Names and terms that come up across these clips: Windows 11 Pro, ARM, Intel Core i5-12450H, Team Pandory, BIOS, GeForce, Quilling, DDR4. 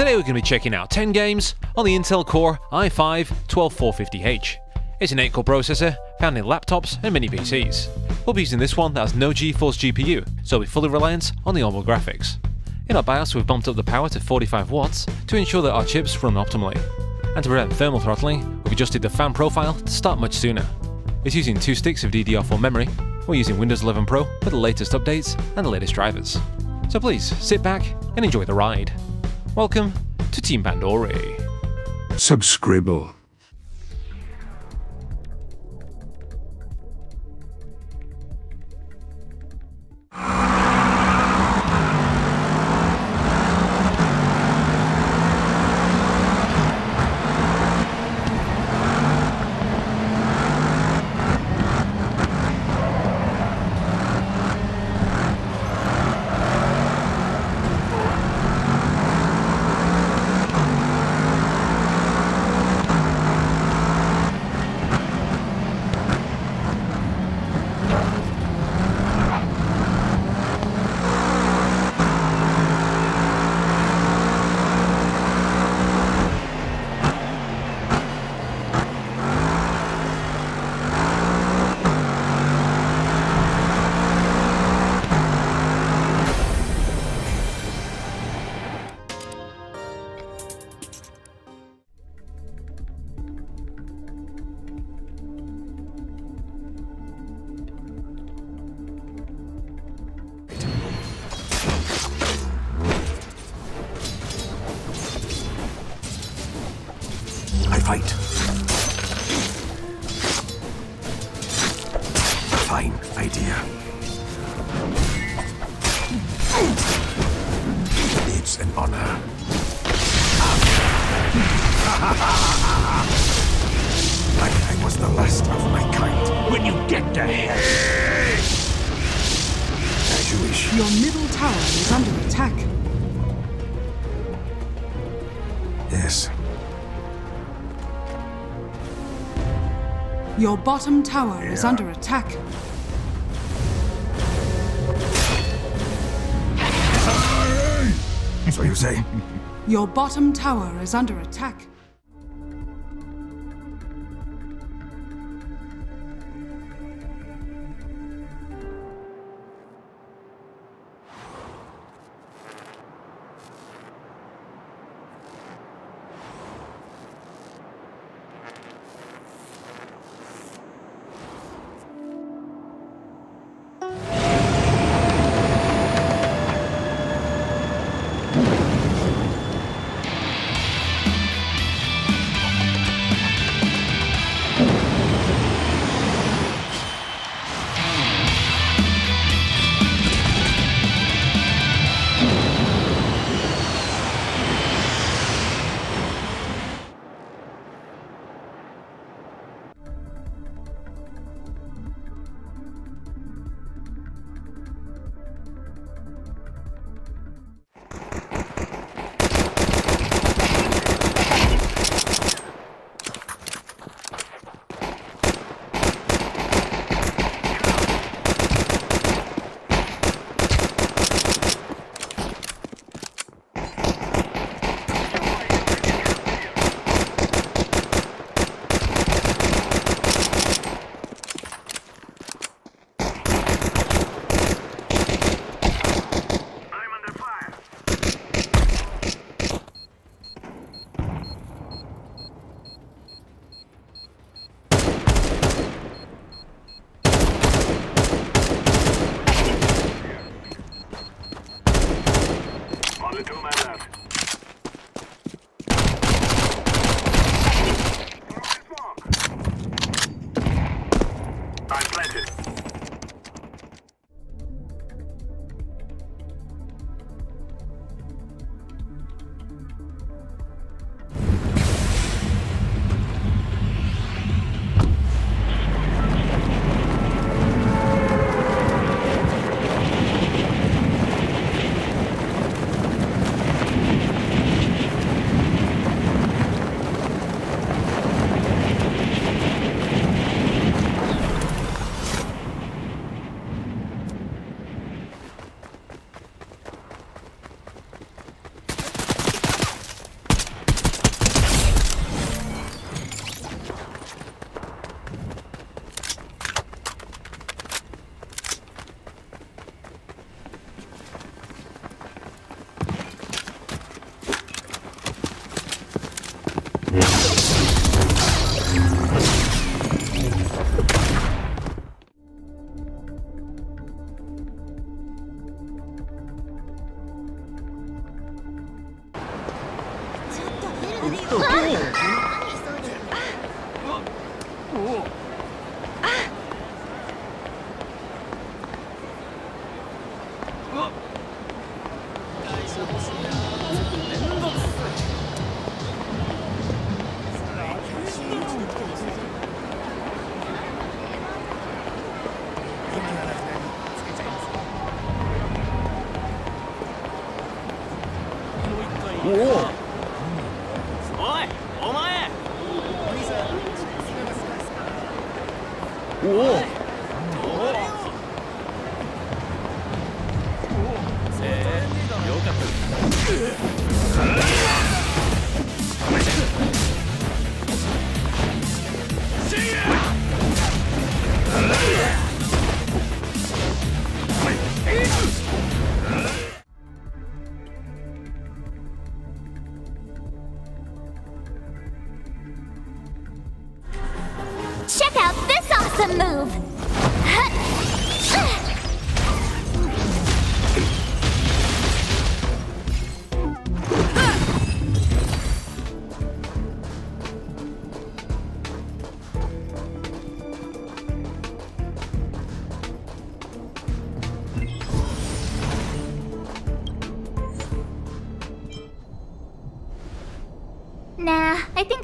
Today we're going to be checking out 10 games on the Intel Core i5-12450H. It's an 8-core processor found in laptops and mini PCs. We'll be using this one that has no GeForce GPU, so we'll be fully reliant on the ARM graphics. In our BIOS we've bumped up the power to 45 watts to ensure that our chips run optimally. And to prevent thermal throttling, we've adjusted the fan profile to start much sooner. It's using 2 sticks of DDR4 memory. We're using Windows 11 Pro with the latest updates and the latest drivers. So please, sit back and enjoy the ride. Welcome to Team Pandory. Subscribble. Fine idea. It's an honor. Like I was the last of my kind. When you get the hell. As you wish. Your middle tower is under attack. Yes. Your bottom tower is under attack. So you say? Your bottom tower is under attack.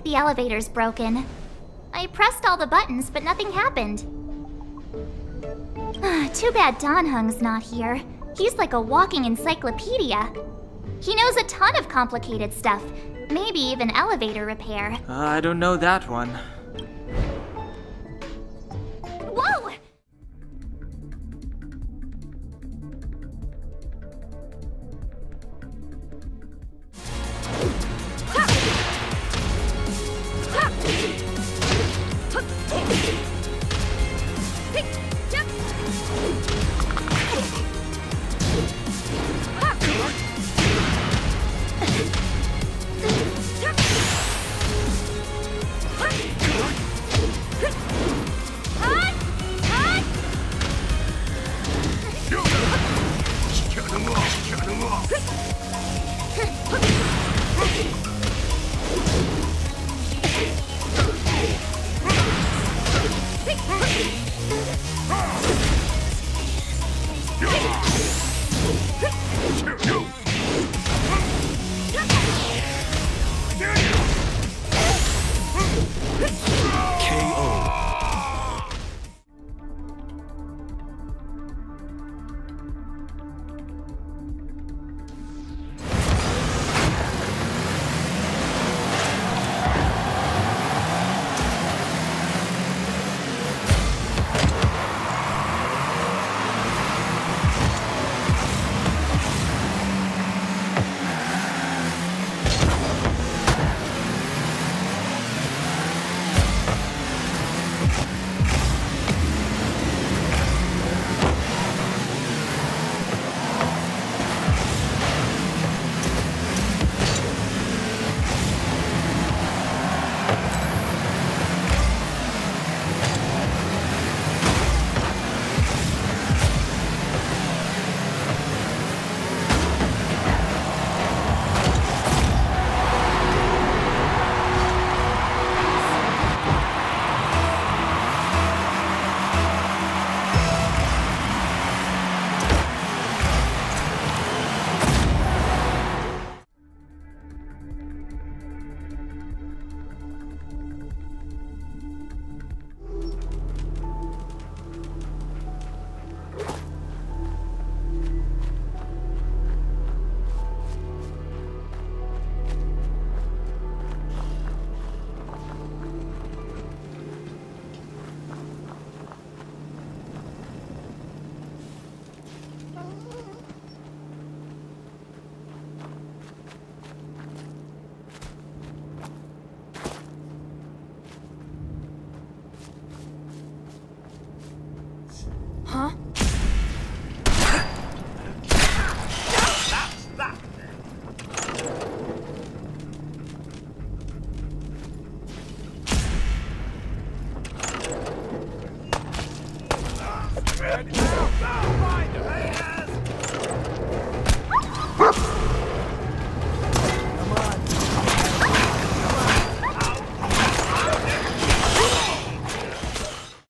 The elevator's broken. I pressed all the buttons, but nothing happened. Too bad Donhung's not here. He's like a walking encyclopedia. He knows a ton of complicated stuff, maybe even elevator repair. I don't know that one. Whoa! Huh?